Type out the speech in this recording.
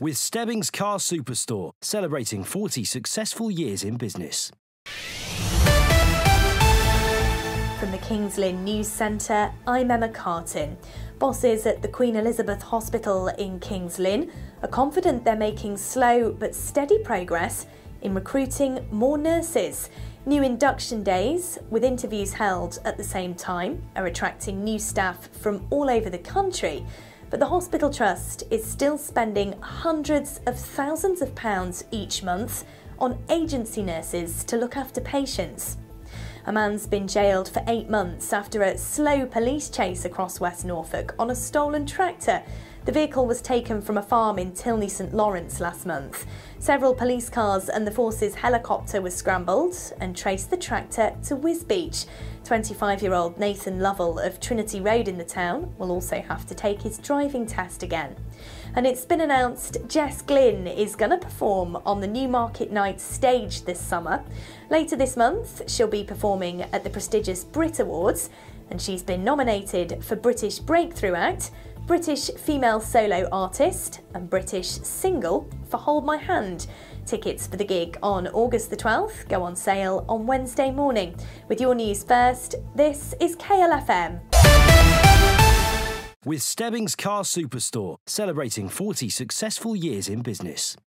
with Stebbings Car Superstore, celebrating 40 successful years in business. From the Kings Lynn News Centre, I'm Emma Carton. Bosses at the Queen Elizabeth Hospital in Kings Lynn are confident they're making slow but steady progress in recruiting more nurses. New induction days, with interviews held at the same time, are attracting new staff from all over the country. But the Hospital Trust is still spending hundreds of thousands of pounds each month on agency nurses to look after patients. A man's been jailed for 8 months after a slow police chase across West Norfolk on a stolen tractor. The vehicle was taken from a farm in Tilney St Lawrence last month. Several police cars and the force's helicopter were scrambled and traced the tractor to Whiz Beach. 25-year-old Nathan Lovell of Trinity Road in the town will also have to take his driving test again. And it's been announced Jess Glynn is going to perform on the Newmarket Night stage this summer. Later this month, she'll be performing at the prestigious Brit Awards, and she's been nominated for British Breakthrough Act, British Female Solo Artist and British Single for Hold My Hand. Tickets for the gig on August the 12th go on sale on Wednesday morning. With your news first, this is KLFM. With Stebbings Car Superstore, celebrating 40 successful years in business.